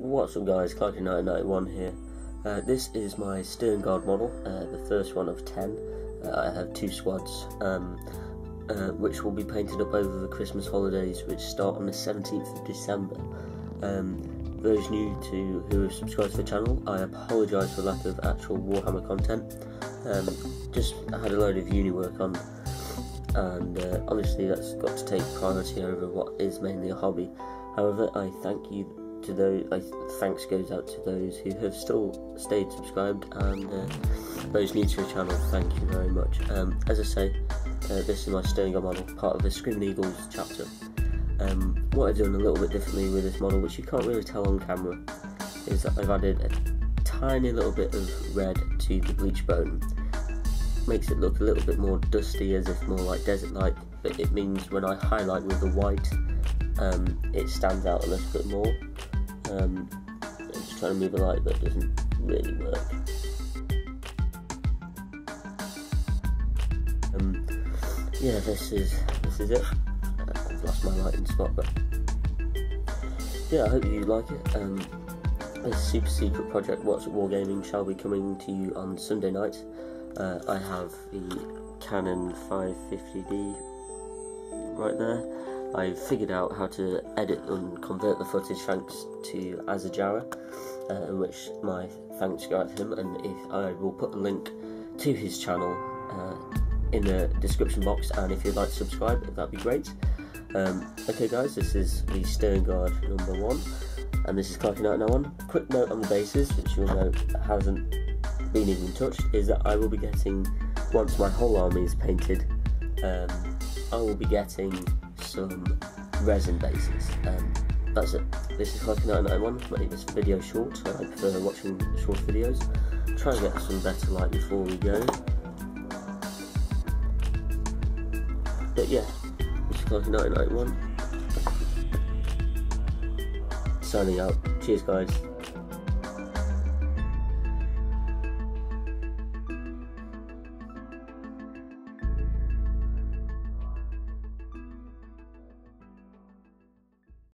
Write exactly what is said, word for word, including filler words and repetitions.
What's up guys, Clarky nine ninety-one here. Uh, this is my Sternguard model, uh, the first one of ten. Uh, I have two squads, um, uh, which will be painted up over the Christmas holidays, which start on the seventeenth of December. Um, those new to who have subscribed to the channel, I apologise for lack of actual Warhammer content. Um, just had a load of uni work on, and uh, honestly that's got to take priority over what is mainly a hobby. However, I thank you. To those, I, thanks goes out to those who have still stayed subscribed, and uh, those new to the channel, thank you very much. Um, as I say, uh, this is my Sternguard model, part of the Scream Eagles chapter. Um, what I've done a little bit differently with this model, which you can't really tell on camera, is that I've added a tiny little bit of red to the bleach bone. Makes it look a little bit more dusty, as if more like desert-like, but it means when I highlight with the white, um, it stands out a little bit more. Um, I'm just trying to move a light, but it doesn't really work. Um, yeah, this is this is it. I've lost my lighting spot, but yeah, I hope you like it. Um, this super secret project, What's Up Wargaming, shall be coming to you on Sunday night. Uh, I have the Canon five fifty D right there. I figured out how to edit and convert the footage thanks to Azajara, uh, in which my thanks go out to him, and if I will put a link to his channel uh, in the description box, and if you'd like to subscribe, that'd be great. Um, okay guys, this is the Sternguard number one, and this is Clarky nine ninety-one. Quick note on the bases, which you'll know hasn't been even touched, is that I will be getting, once my whole army is painted, um, I will be getting some resin bases. Um, that's it. This is Clarky nine ninety-one. Make this video short. So I prefer watching short videos. Try and get some better light before we go. But yeah, this is Clarky nine ninety-one. Signing out. Cheers, guys.